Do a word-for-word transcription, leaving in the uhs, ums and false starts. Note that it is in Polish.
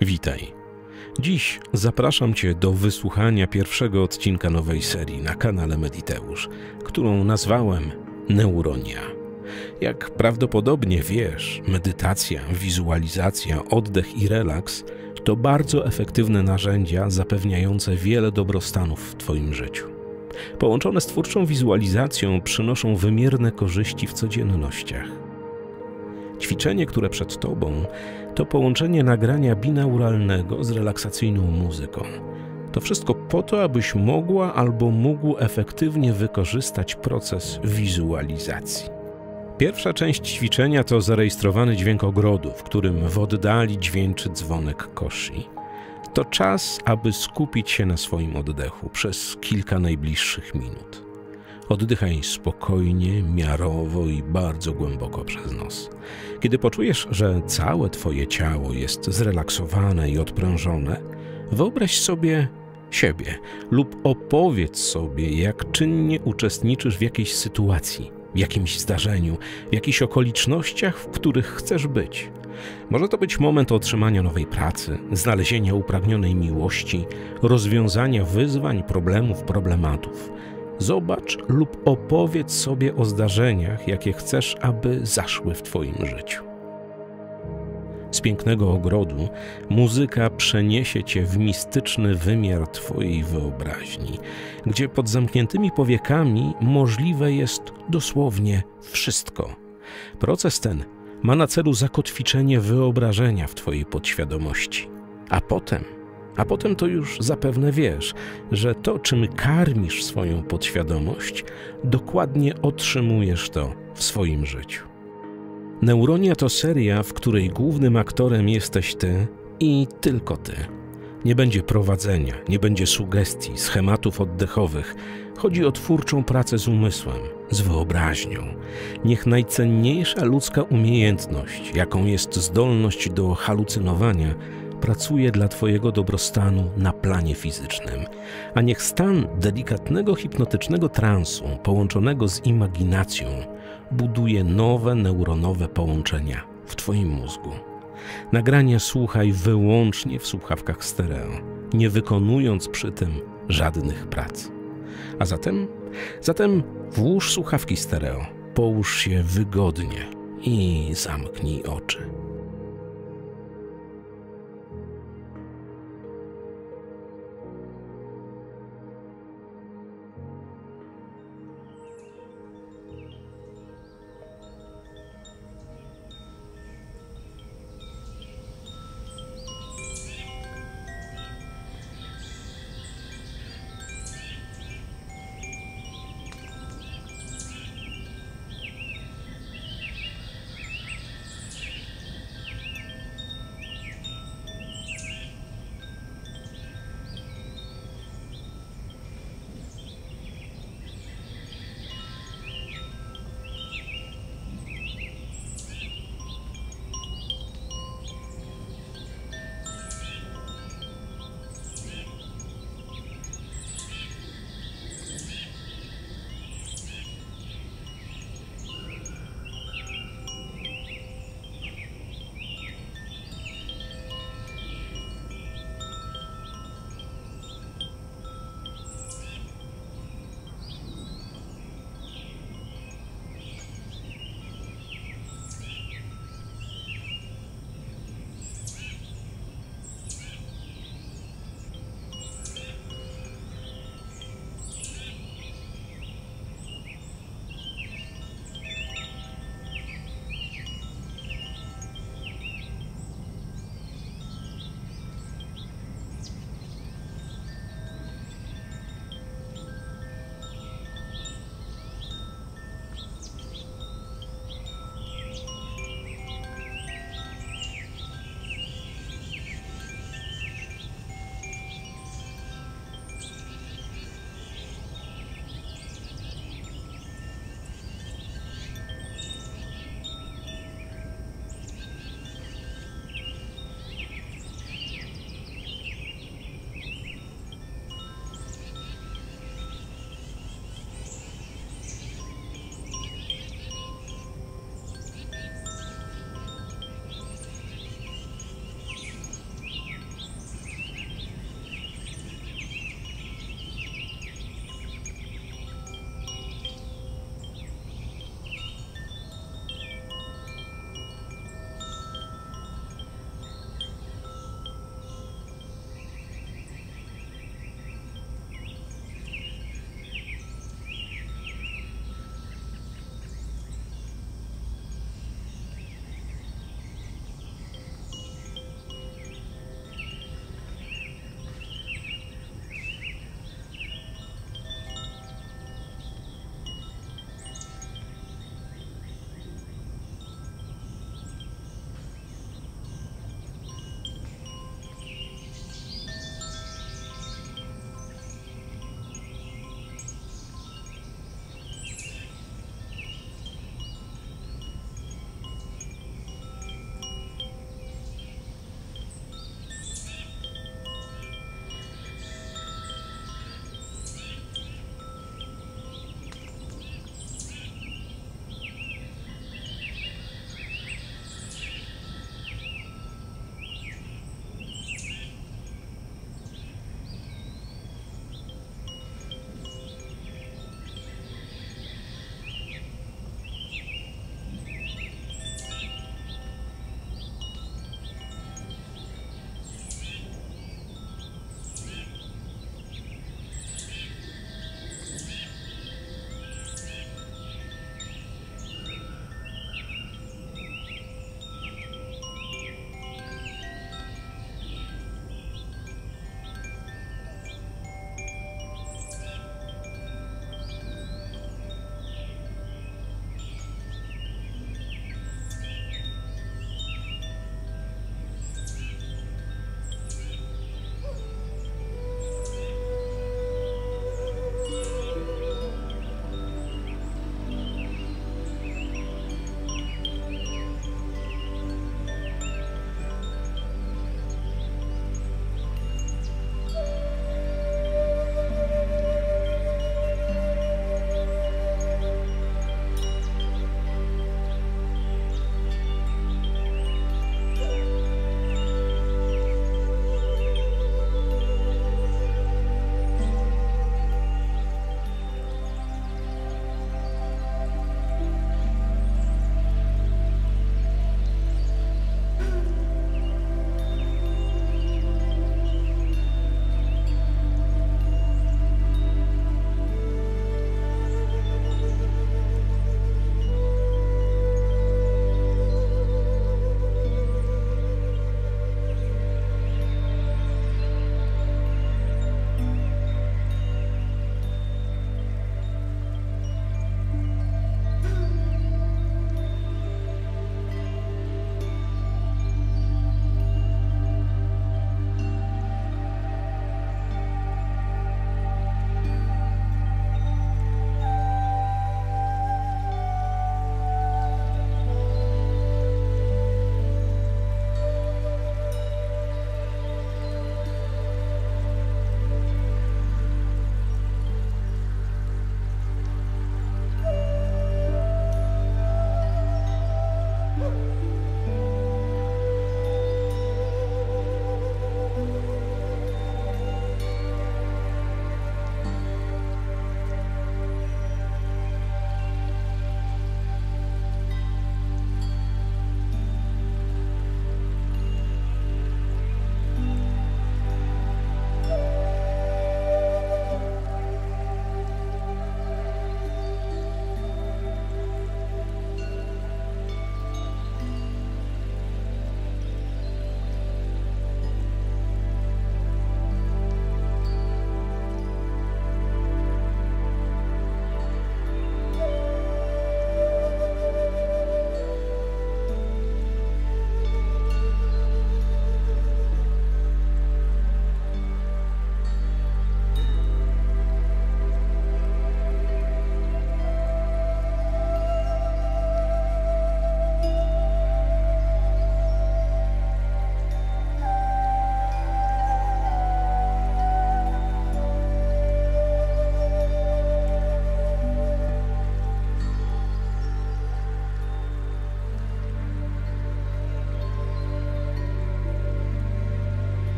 Witaj. Dziś zapraszam Cię do wysłuchania pierwszego odcinka nowej serii na kanale Mediteusz, którą nazwałem Neuronia. Jak prawdopodobnie wiesz, medytacja, wizualizacja, oddech i relaks to bardzo efektywne narzędzia zapewniające wiele dobrostanów w Twoim życiu. Połączone z twórczą wizualizacją przynoszą wymierne korzyści w codziennościach. Ćwiczenie, które przed Tobą, to połączenie nagrania binauralnego z relaksacyjną muzyką. To wszystko po to, abyś mogła albo mógł efektywnie wykorzystać proces wizualizacji. Pierwsza część ćwiczenia to zarejestrowany dźwięk ogrodu, w którym w oddali dźwięczy dzwonek koszy. To czas, aby skupić się na swoim oddechu przez kilka najbliższych minut. Oddychaj spokojnie, miarowo i bardzo głęboko przez nos. Kiedy poczujesz, że całe Twoje ciało jest zrelaksowane i odprężone, wyobraź sobie siebie lub opowiedz sobie, jak czynnie uczestniczysz w jakiejś sytuacji, w jakimś zdarzeniu, w jakichś okolicznościach, w których chcesz być. Może to być moment otrzymania nowej pracy, znalezienia upragnionej miłości, rozwiązania wyzwań, problemów, problematów. Zobacz lub opowiedz sobie o zdarzeniach, jakie chcesz, aby zaszły w Twoim życiu. Z pięknego ogrodu muzyka przeniesie Cię w mistyczny wymiar Twojej wyobraźni, gdzie pod zamkniętymi powiekami możliwe jest dosłownie wszystko. Proces ten ma na celu zakotwiczenie wyobrażenia w Twojej podświadomości, a potem A potem to już zapewne wiesz, że to, czym karmisz swoją podświadomość, dokładnie otrzymujesz to w swoim życiu. Neuronia to seria, w której głównym aktorem jesteś Ty i tylko Ty. Nie będzie prowadzenia, nie będzie sugestii, schematów oddechowych. Chodzi o twórczą pracę z umysłem, z wyobraźnią. Niech najcenniejsza ludzka umiejętność, jaką jest zdolność do halucynowania, pracuje dla Twojego dobrostanu na planie fizycznym, a niech stan delikatnego hipnotycznego transu połączonego z imaginacją buduje nowe neuronowe połączenia w Twoim mózgu. Nagrania słuchaj wyłącznie w słuchawkach stereo, nie wykonując przy tym żadnych prac. A zatem? Zatem włóż słuchawki stereo, połóż się wygodnie i zamknij oczy.